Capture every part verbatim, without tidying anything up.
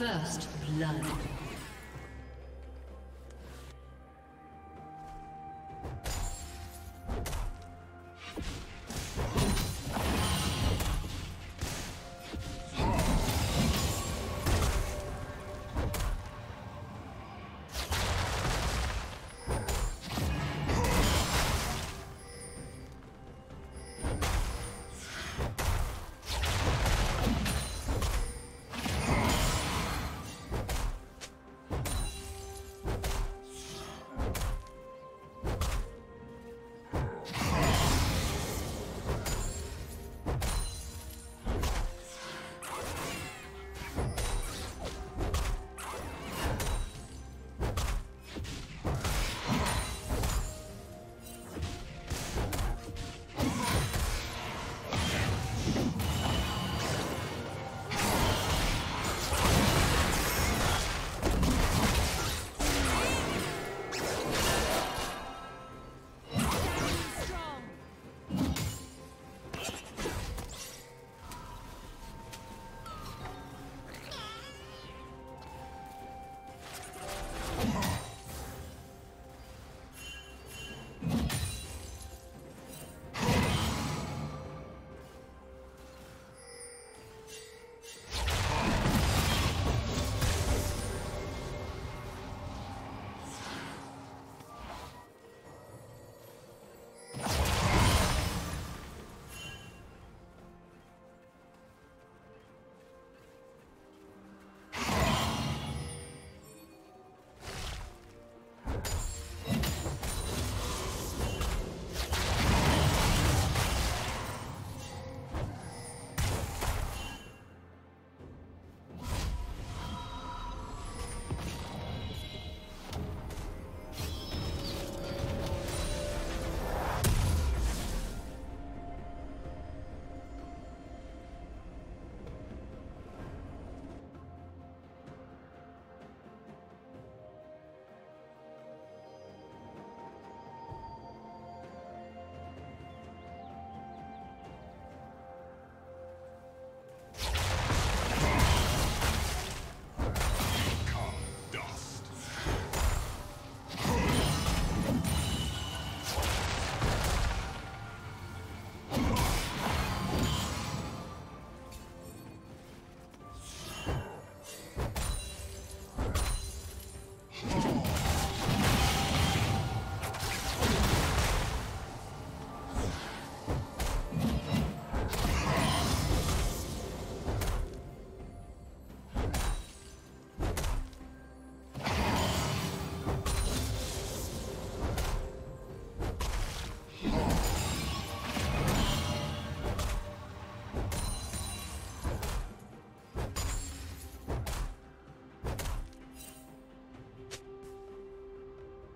First blood.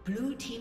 Blue team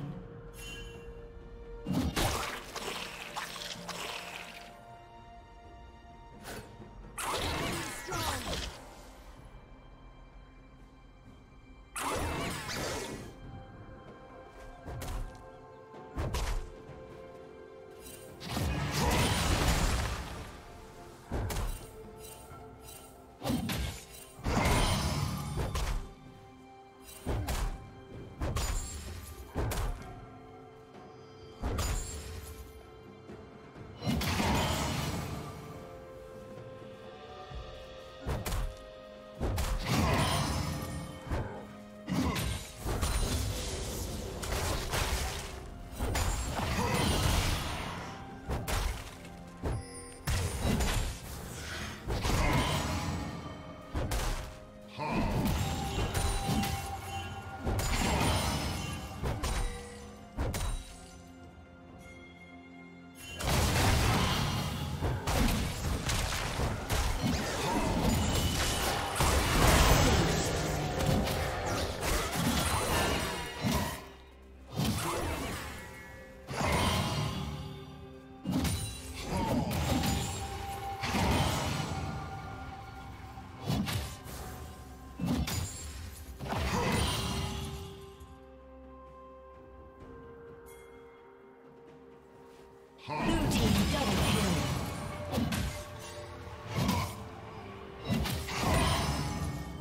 Double kill.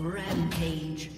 Rampage.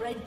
Red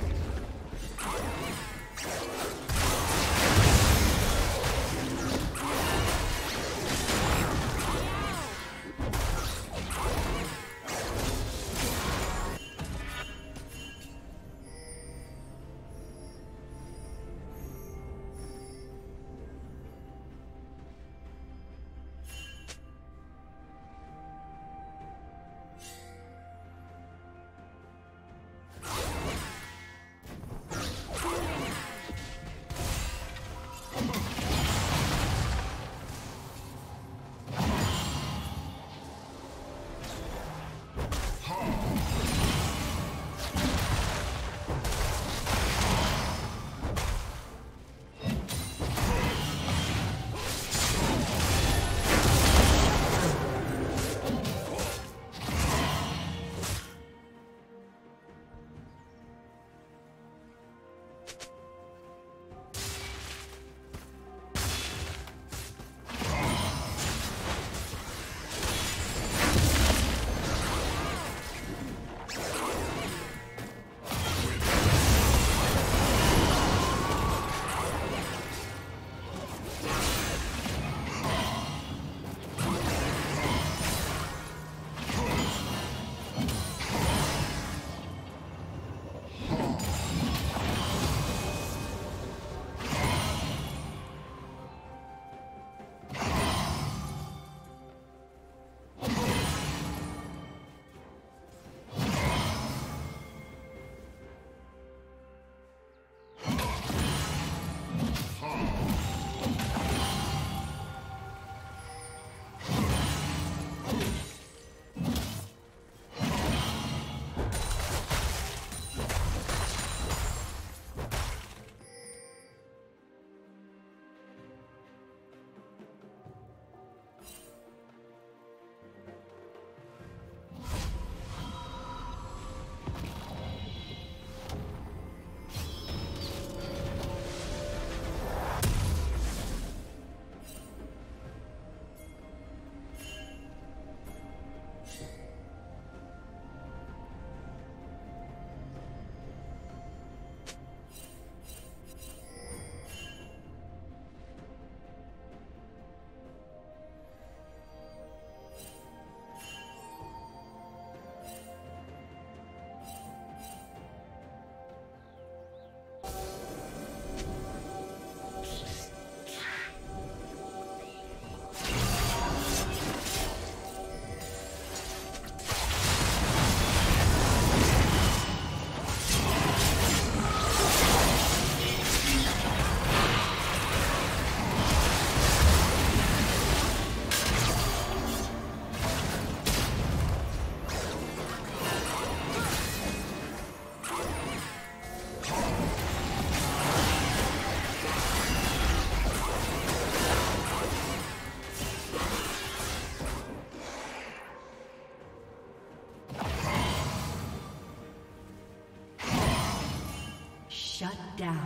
Shut down.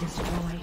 been destroyed.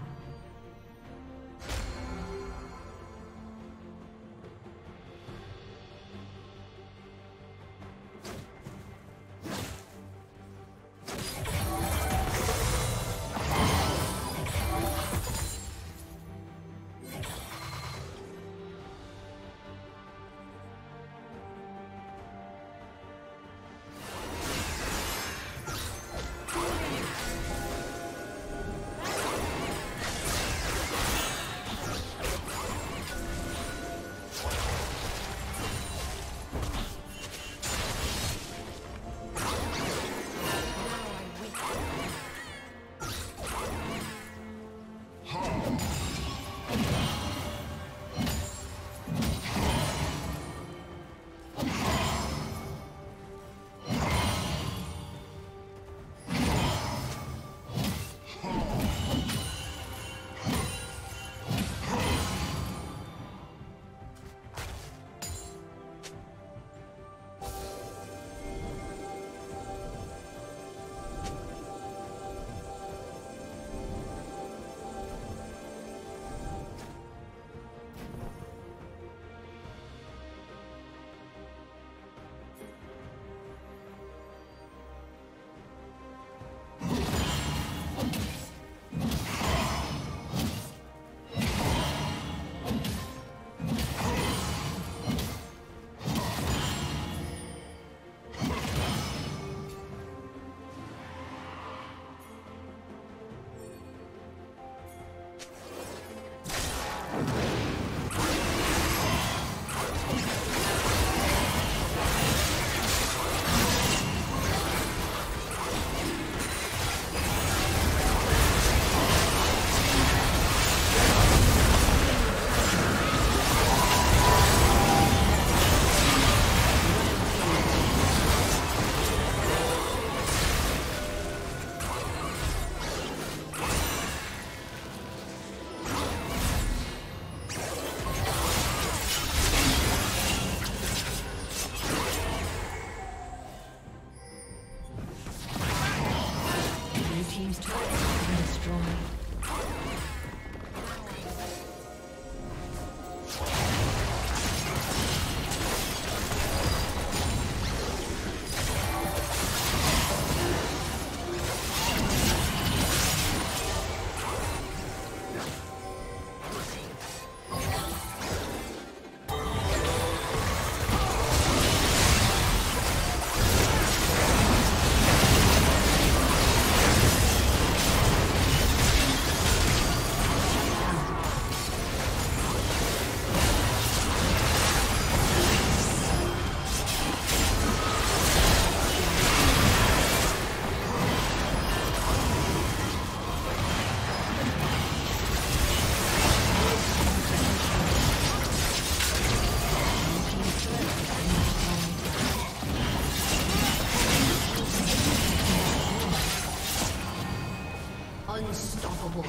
Unstoppable.